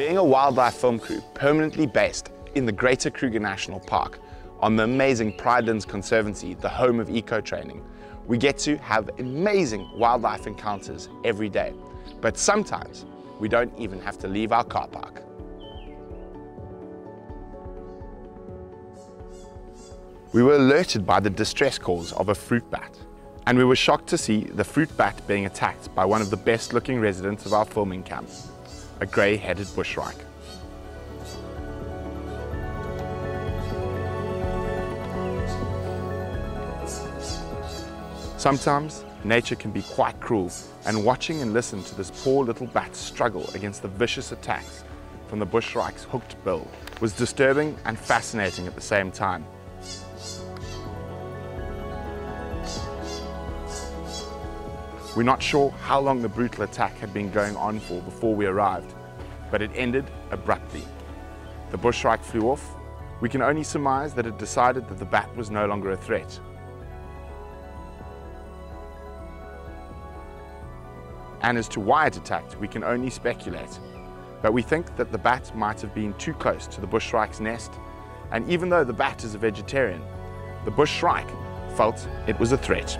Being a wildlife film crew permanently based in the Greater Kruger National Park on the amazing Pride Lands Conservancy, the home of eco-training, we get to have amazing wildlife encounters every day. But sometimes we don't even have to leave our car park. We were alerted by the distress calls of a fruit bat, and we were shocked to see the fruit bat being attacked by one of the best looking residents of our filming camp, a grey-headed bushshrike. Sometimes nature can be quite cruel, and watching and listening to this poor little bat struggle against the vicious attacks from the bushshrike's hooked bill was disturbing and fascinating at the same time. We're not sure how long the brutal attack had been going on for before we arrived, but it ended abruptly. The bushshrike flew off. We can only surmise that it decided that the bat was no longer a threat. And as to why it attacked, we can only speculate. But we think that the bat might have been too close to the bushshrike's nest, and even though the bat is a vegetarian, the bushshrike felt it was a threat.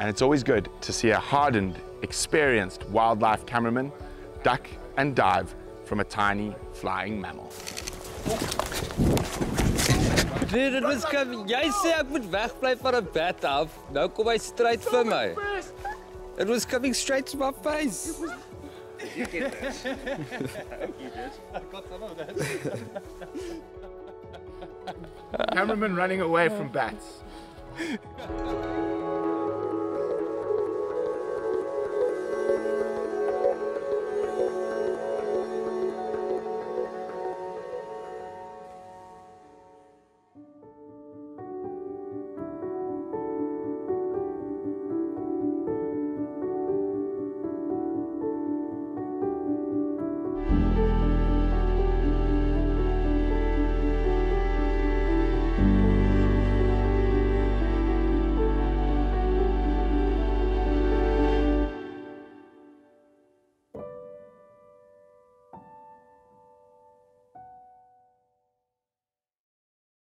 And it's always good to see a hardened, experienced wildlife cameraman duck and dive from a tiny flying mammal. Dude, it was coming. Jy sê ek moet wegbly van 'n bat af. Nou kom hy straight vir my. It was coming straight to my face. You did this. You did. I got some of that. Cameraman running away from bats.